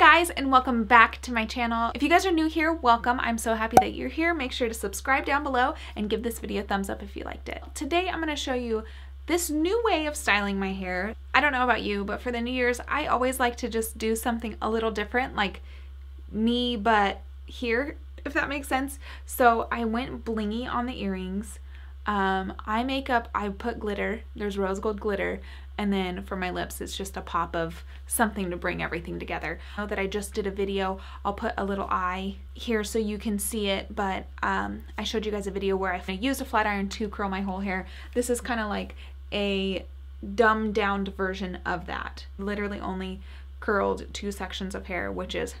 Hi guys, and welcome back to my channel. If you guys are new here, welcome. I'm so happy that you're here. Make sure to subscribe down below and give this video a thumbs up if you liked it. Today I'm going to show you this new way of styling my hair. I don't know about you, but for the New Year's, I always like to just do something a little different, like me but here, if that makes sense. So I went blingy on the earrings. Eye makeup, I put glitter. There's rose gold glitter. And then for my lips, it's just a pop of something to bring everything together. I know that I just did a video. I'll put a little eye here so you can see it, but I showed you guys a video where I used a flat iron to curl my whole hair. This is kind of like a dumbed down version of that. Literally only curled two sections of hair, which is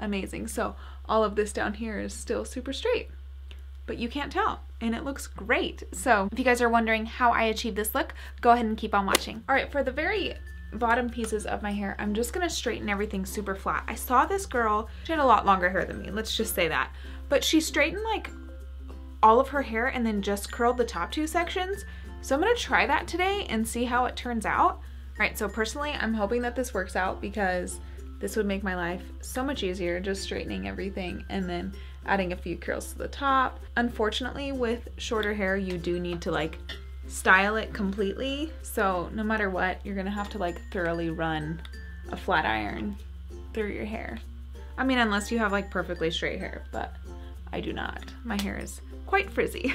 amazing. So all of this down here is still super straight, but you can't tell, and it looks great. So if you guys are wondering how I achieved this look, go ahead and keep on watching. All right, for the very bottom pieces of my hair, I'm just gonna straighten everything super flat. I saw this girl, she had a lot longer hair than me, let's just say that, but she straightened like all of her hair and then just curled the top two sections. So I'm gonna try that today and see how it turns out. All right, so personally, I'm hoping that this works out because this would make my life so much easier, just straightening everything and then adding a few curls to the top. Unfortunately, with shorter hair, you do need to like style it completely. So no matter what, you're gonna have to like thoroughly run a flat iron through your hair. I mean, unless you have like perfectly straight hair, but I do not. My hair is quite frizzy.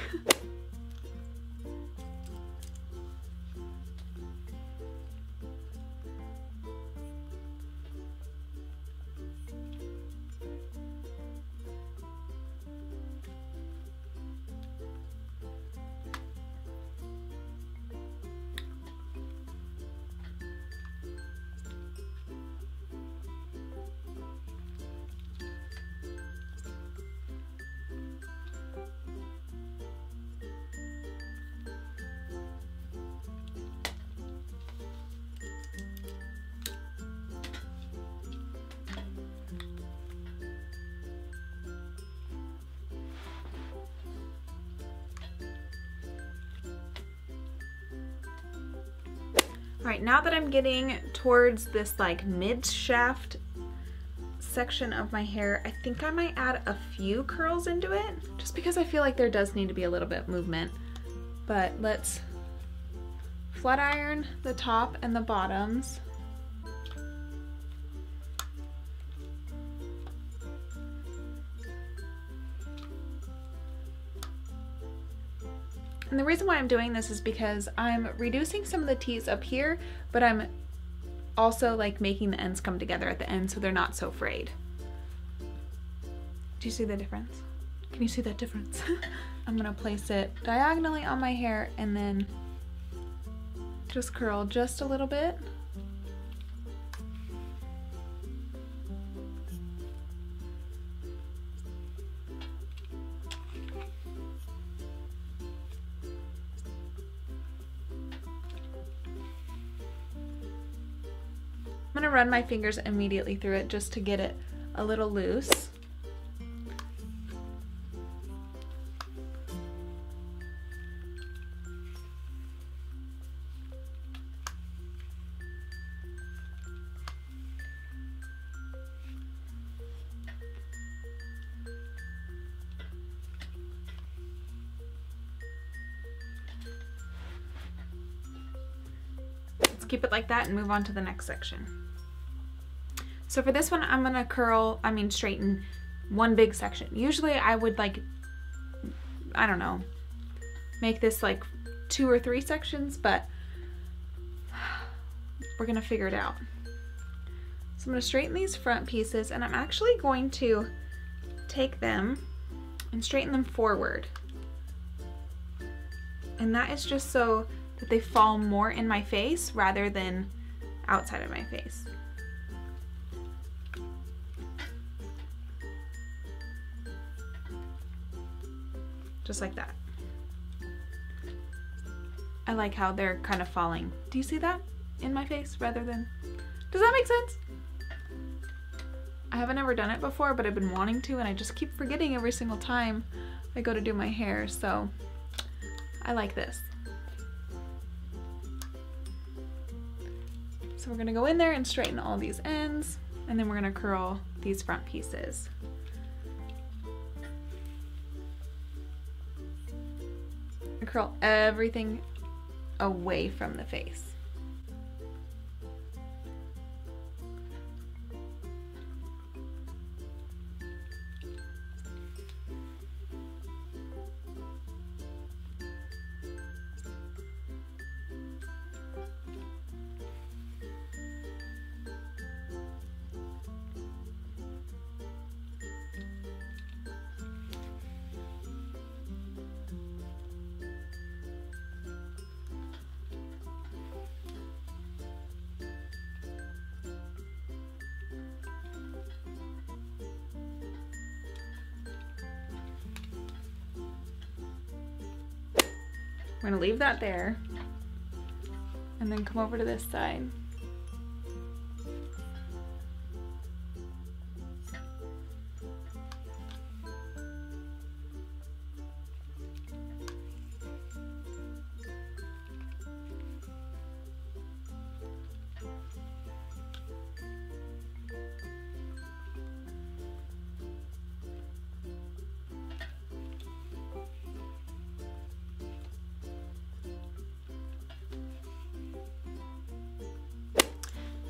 All right, now that I'm getting towards this like mid-shaft section of my hair, I think I might add a few curls into it, just because I feel like there does need to be a little bit of movement. But let's flat iron the top and the bottoms. And the reason why I'm doing this is because I'm reducing some of the T's up here, but I'm also like making the ends come together at the end so they're not so frayed. Do you see the difference? Can you see that difference? I'm gonna place it diagonally on my hair and then just curl just a little bit. I'm gonna run my fingers immediately through it just to get it a little loose. Let's keep it like that and move on to the next section. So for this one, I'm gonna straighten one big section. Usually I would like, I don't know, make this like two or three sections, but we're gonna figure it out. So I'm gonna straighten these front pieces, and I'm actually going to take them and straighten them forward. And that is just so that they fall more in my face rather than outside of my face. Just like that. I like how they're kind of falling. Do you see that in my face rather than... Does that make sense? I haven't ever done it before, but I've been wanting to, and I just keep forgetting every single time I go to do my hair, so I like this. So we're gonna go in there and straighten all these ends. and then we're going to curl these front pieces. And curl everything away from the face. We're going to leave that there and then come over to this side.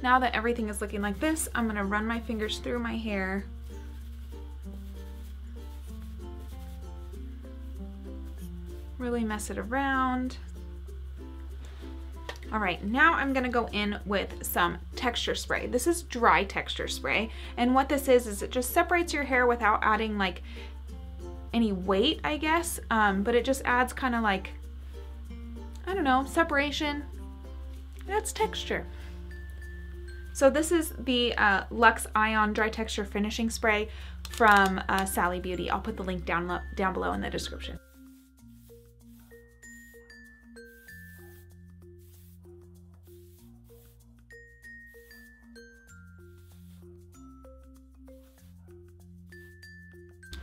Now that everything is looking like this, I'm going to run my fingers through my hair. Really mess it around. All right, now I'm going to go in with some texture spray. This is dry texture spray. And what this is it just separates your hair without adding like any weight, I guess. But it just adds kind of like, I don't know, separation. That's texture. So this is the Lux Ion Dry Texture Finishing Spray from Sally Beauty. I'll put the link down below in the description.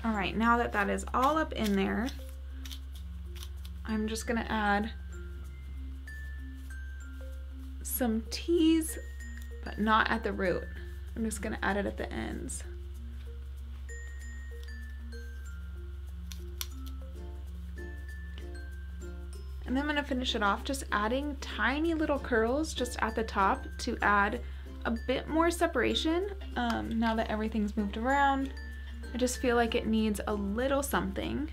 All right, now that that is all up in there, I'm just gonna add some teas. But not at the root. I'm just going to add it at the ends. And then I'm going to finish it off just adding tiny little curls just at the top to add a bit more separation. Now that everything's moved around, I just feel like it needs a little something.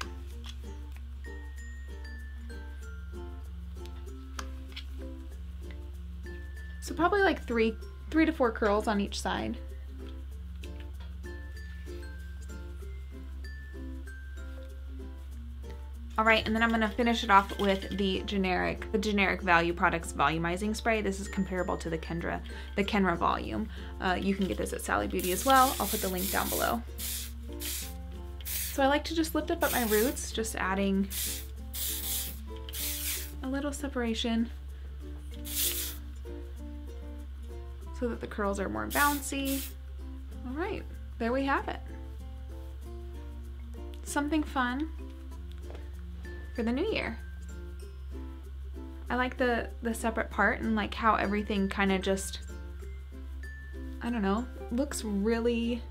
So probably like three to four curls on each side. All right, and then I'm gonna finish it off with the generic Value Products Volumizing Spray. This is comparable to the Kenra Volume. You can get this at Sally Beauty as well. I'll put the link down below. So I like to just lift up at my roots, just adding a little separation so that the curls are more bouncy. All right, there we have it. Something fun for the new year. I like the separate part and like how everything kind of just, I don't know, looks really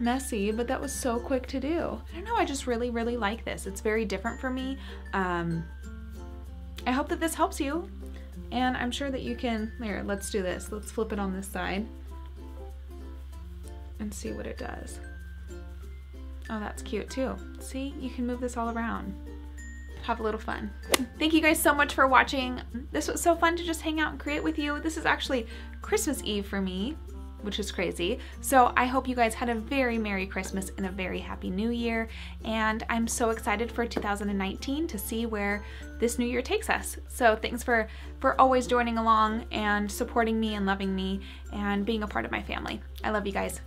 messy, but that was so quick to do. I don't know, I just really, really like this. It's very different for me. I hope that this helps you. And I'm sure that you can, here, let's do this. Let's flip it on this side and see what it does. Oh, that's cute too. See, you can move this all around. Have a little fun. Thank you guys so much for watching. This was so fun to just hang out and create with you. This is actually Christmas Eve for me, which is crazy. So I hope you guys had a very Merry Christmas and a very Happy New Year. And I'm so excited for 2019 to see where this new year takes us. So thanks for always joining along and supporting me and loving me and being a part of my family. I love you guys.